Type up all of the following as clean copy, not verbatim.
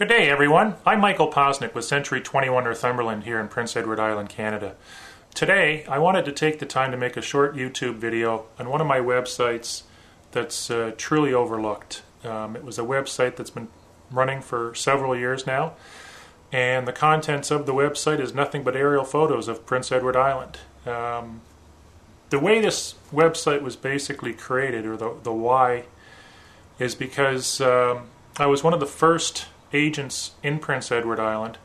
Good day, everyone. I'm Michael Poczynek with Century 21 Northumberland here in Prince Edward Island, Canada. Today, I wanted to take the time to make a short YouTube video on one of my websites that's truly overlooked. It was a website that's been running for several years now, and the contents of the website is nothing but aerial photos of Prince Edward Island. The way this website was basically created, or the why, is because I was one of the first agents in Prince Edward Island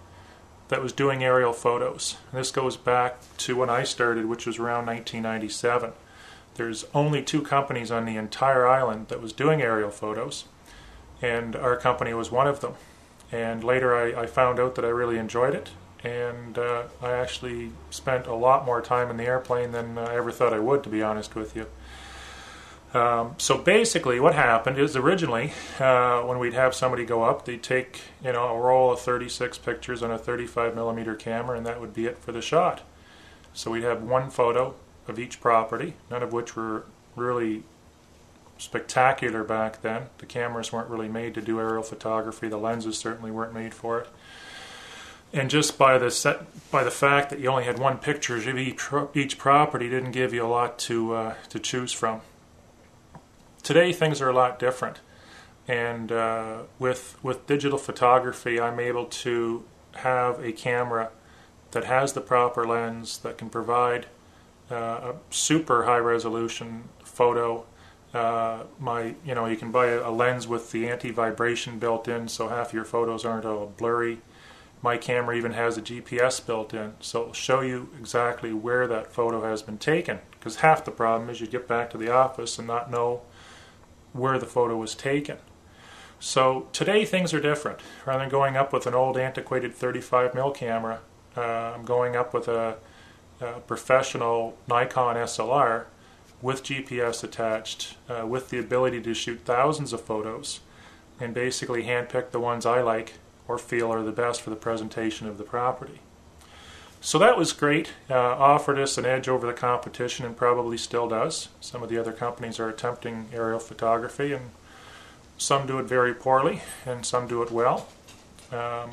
that was doing aerial photos. And this goes back to when I started, which was around 1997. There's only two companies on the entire island that was doing aerial photos, and our company was one of them. And later I found out that I really enjoyed it, and I actually spent a lot more time in the airplane than I ever thought I would, to be honest with you. So basically what happened is, originally when we'd have somebody go up, they'd take a roll of 36 pictures on a 35mm camera, and that would be it for the shot. So we'd have one photo of each property, none of which were really spectacular back then. The cameras weren't really made to do aerial photography, the lenses certainly weren't made for it. And just by the fact that you only had one picture of each property didn't give you a lot to choose from. Today, things are a lot different, and with digital photography, I'm able to have a camera that has the proper lens that can provide a super high-resolution photo. You can buy a lens with the anti-vibration built in, so half your photos aren't all blurry. My camera even has a GPS built in, so it'll show you exactly where that photo has been taken, because half the problem is you get back to the office and not know where the photo was taken. So today things are different. Rather than going up with an old antiquated 35mm camera, I'm going up with a professional Nikon SLR with GPS attached, with the ability to shoot thousands of photos and basically handpick the ones I like or feel are the best for the presentation of the property. So that was great. Offered us an edge over the competition, and probably still does. Some of the other companies are attempting aerial photography, and some do it very poorly and some do it well. I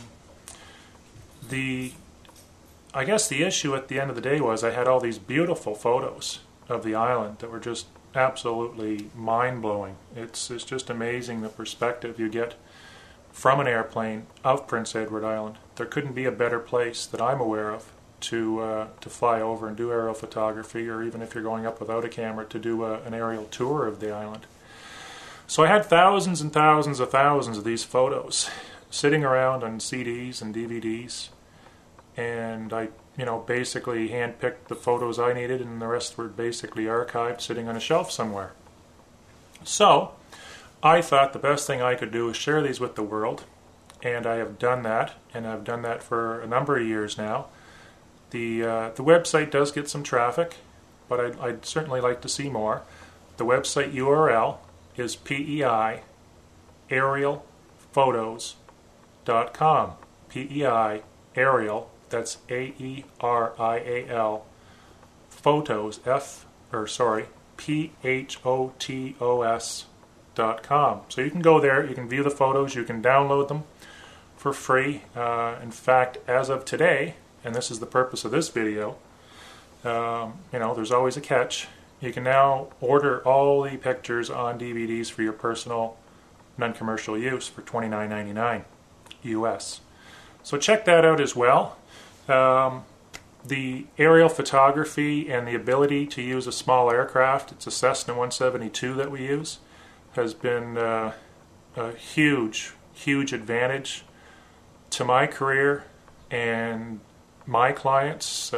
guess the issue at the end of the day was I had all these beautiful photos of the island that were just absolutely mind-blowing. It's just amazing the perspective you get from an airplane of Prince Edward Island. There couldn't be a better place that I'm aware of to fly over and do aerial photography, or even if you're going up without a camera, to do an aerial tour of the island. So I had thousands and thousands of these photos sitting around on CDs and DVDs, and I basically handpicked the photos I needed, and the rest were basically archived sitting on a shelf somewhere. So I thought the best thing I could do is share these with the world, and I have done that, and I've done that for a number of years now. The website does get some traffic, but I'd certainly like to see more. The website URL is peiaerialphotos.com. Peiaerial, that's A-E-R-I-A-L, photos, P-H-O-T-O-S.com. So you can go there, you can view the photos, you can download them for free. In fact, as of today, and this is the purpose of this video, there's always a catch. You can now order all the pictures on DVDs for your personal non-commercial use for $29.99 US. So check that out as well. The aerial photography and the ability to use a small aircraft, it's a Cessna 172 that we use, has been a huge, huge advantage to my career and my clients.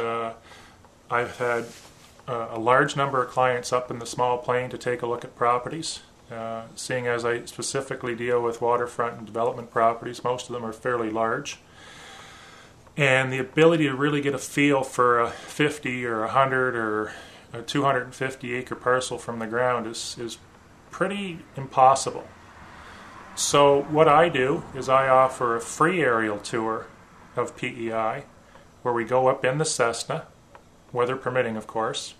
I've had a large number of clients up in the small plane to take a look at properties. Seeing as I specifically deal with waterfront and development properties, most of them are fairly large. And the ability to really get a feel for a 50 or 100 or a 250 acre parcel from the ground is pretty impossible. So what I do is I offer a free aerial tour of PEI, where we go up in the Cessna, weather permitting of course,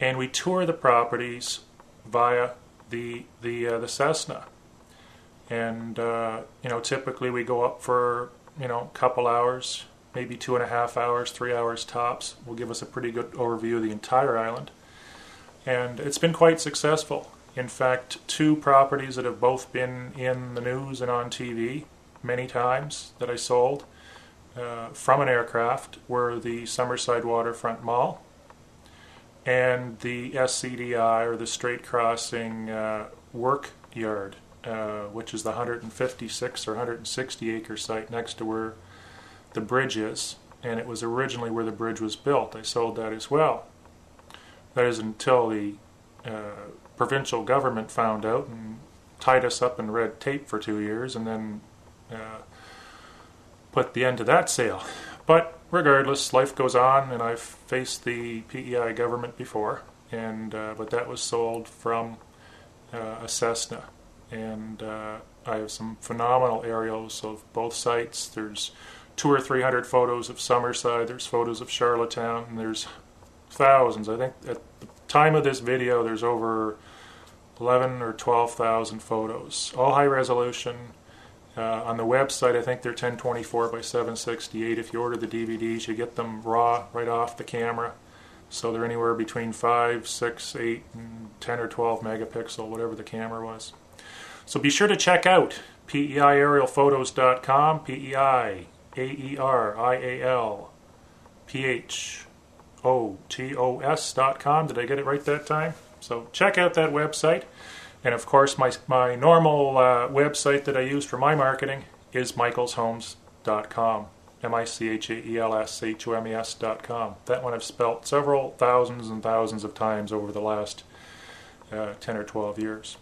and we tour the properties via the Cessna. And, you know, typically we go up for, you know, a couple hours, maybe 2.5 hours, 3 hours tops. Will give us a pretty good overview of the entire island. And it's been quite successful. In fact, 2 properties that have both been in the news and on TV many times that I sold from an aircraft were the Summerside Waterfront Mall and the SCDI, or the Straight Crossing work yard, which is the 156 or 160 acre site next to where the bridge is, and it was originally where the bridge was built. I sold that as well. That is until the provincial government found out and tied us up in red tape for 2 years, and then put the end to that sale. But regardless, life goes on, and I've faced the PEI government before, and but that was sold from a Cessna, and I have some phenomenal aerials of both sites. There's 200 or 300 photos of Summerside, there's photos of Charlottetown, and there's thousands. I think at the time of this video there's over 11,000 or 12,000 photos, all high resolution. On the website, I think they're 1024 by 768. If you order the DVDs, you get them raw right off the camera. So they're anywhere between 5, 6, 8, and 10 or 12 megapixel, whatever the camera was. So be sure to check out peiaerialphotos.com, peiaerialphotos.com. Did I get it right that time? So check out that website. And of course, my normal website that I use for my marketing is michaelshomes.com, michaelsshomes.com. That one I've spelt several thousands and thousands of times over the last 10 or 12 years.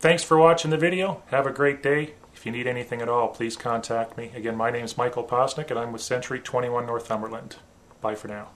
Thanks for watching the video. Have a great day. If you need anything at all, please contact me. Again, my name is Michael Poczynek, and I'm with Century 21 Northumberland. Bye for now.